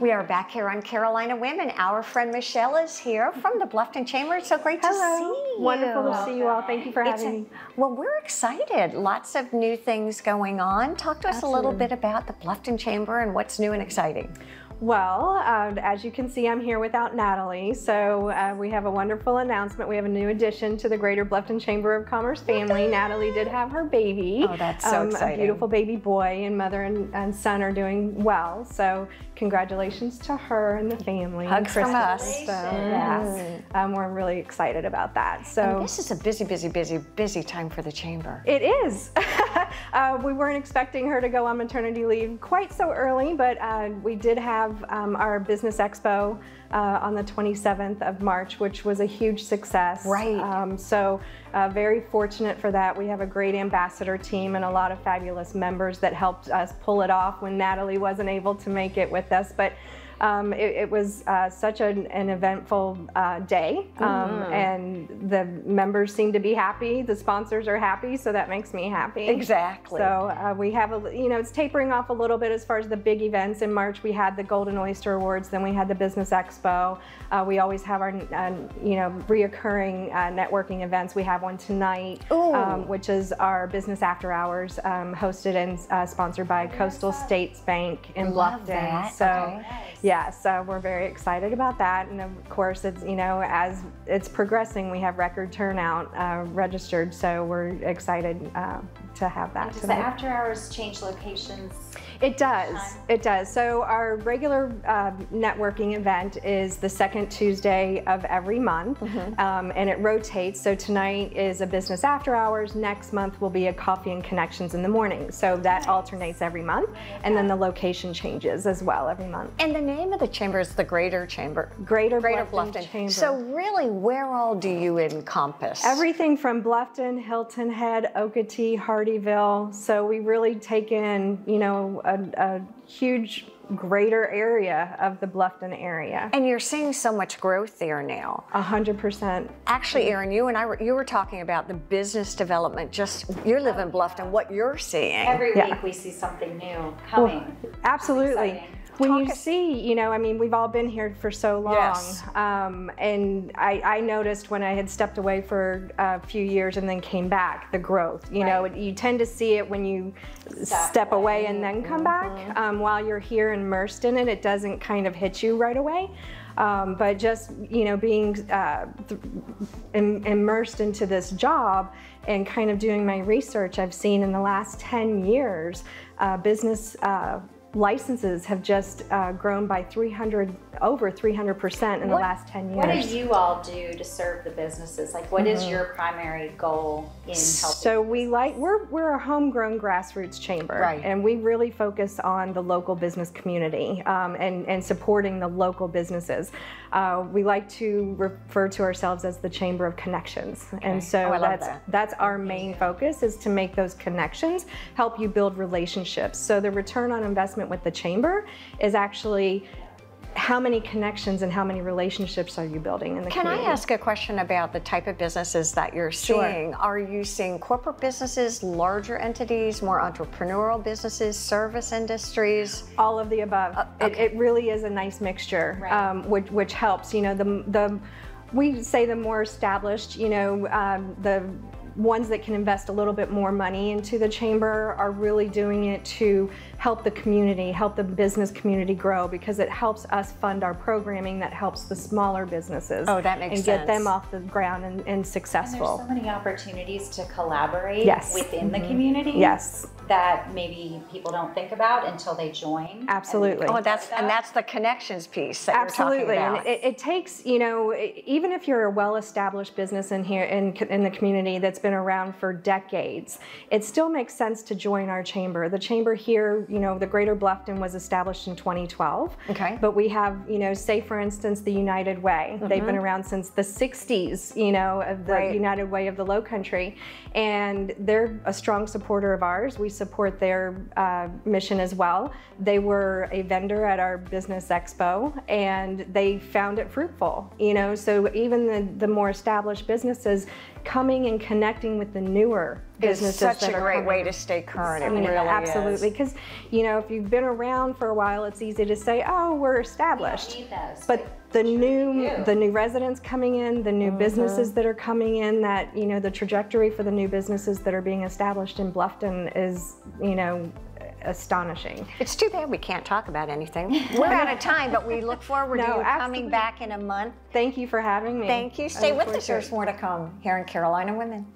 We are back here on CAROLINA WOMEN. Our friend Michelle is here from the Bluffton Chamber. It's so great to see you. Wonderful to see you all. Thank you for having me. Well, we're excited. Lots of new things going on. Talk to us a little bit about the Bluffton Chamber and what's new and exciting. Well, as you can see, I'm here without Natalie, so we have a wonderful announcement. We have a new addition to the Greater Bluffton Chamber of Commerce family. Natalie did have her baby. Oh, that's so exciting. A beautiful baby boy, and mother and son are doing well, so congratulations to her and the family. Hugs from us. So, yes, we're really excited about that. So and this is a busy, busy, busy, busy time for the chamber. It is. We weren't expecting her to go on maternity leave quite so early, but we did have our Business Expo on the 27th of March, which was a huge success. Right. So very fortunate for that. We have a great ambassador team and a lot of fabulous members that helped us pull it off when Natalie wasn't able to make it with us. But it was such an eventful day, and the members seem to be happy. The sponsors are happy, so that makes me happy. Exactly. So we have it's tapering off a little bit as far as the big events. In March, we had the Golden Oyster Awards, then we had the Business Expo. We always have our reoccurring networking events. We have one tonight, which is our Business After Hours, hosted and sponsored by Coastal States Bank in Bluffton. That. So. Okay. Yeah, so we're very excited about that, and of course, it's as it's progressing, we have record turnout registered, so we're excited to have that. Does the After Hours change locations? It does. It does. So our regular networking event is the second Tuesday of every month, and it rotates. So tonight is a Business After Hours. Next month will be a Coffee and Connections in the morning. So that alternates every month, and then the location changes as well every month. And the name of the chamber is the Greater Chamber. Greater Bluffton Chamber. So really, where all do you encompass? Everything from Bluffton, Hilton Head, Okatee, Hardyville. So we really take in, a huge greater area of the Bluffton area. And you're seeing so much growth there now. 100%. Actually, Erin, you were talking about the business development, you live in Bluffton, what you're seeing. Every week we see something new coming. Well, absolutely. When you see, I mean, we've all been here for so long. Yes. And I noticed when I had stepped away for a few years and then came back, the growth. You know, you tend to see it when you step away and then come back. While you're here immersed in it, it doesn't kind of hit you right away. But just, being immersed into this job and kind of doing my research, I've seen in the last 10 years, business licenses have just grown by over 300% in the last 10 years. What do you all do to serve the businesses? Like, what is your primary goal in helping? So we're a homegrown grassroots chamber, and we really focus on the local business community and supporting the local businesses. We like to refer to ourselves as the Chamber of Connections, and so that's our main focus, is to make those connections, help you build relationships. So the return on investment with the chamber is actually how many connections and how many relationships are you building in the community? Can I ask a question about the type of businesses that you're seeing? Are you seeing corporate businesses, larger entities, more entrepreneurial businesses, service industries? All of the above. It really is a nice mixture, which helps. We say the more established, the ones that can invest a little bit more money into the chamber are really doing it to help the community, help the business community grow, because it helps us fund our programming that helps the smaller businesses. Oh, that makes sense. And get them off the ground and successful. And there's so many opportunities to collaborate within the community that maybe people don't think about until they join. Absolutely. And that's the connections piece that you're talking about. And it takes, even if you're a well-established business in the community that's been around for decades, it still makes sense to join our chamber. The chamber here, the Greater Bluffton was established in 2012. Okay. But we have, say for instance, the United Way. They've been around since the 60s, of the United Way of the Lowcountry. And they're a strong supporter of ours. We support their mission as well. They were a vendor at our Business Expo and they found it fruitful, you know, so even the more established businesses coming and connecting with the newer businesses. It's such a great way to stay current. I mean, it really absolutely, because you know, if you've been around for a while, it's easy to say, oh, we're established, but the new residents coming in, the new businesses that are coming in, that, you know, the trajectory for the new businesses that are being established in Bluffton is, you know, astonishing. It's too bad we can't talk about anything. We're out of time, but we look forward to you coming back in a month. Thank you for having me. Thank you. Stay with us. There's more to come here in Carolina Women.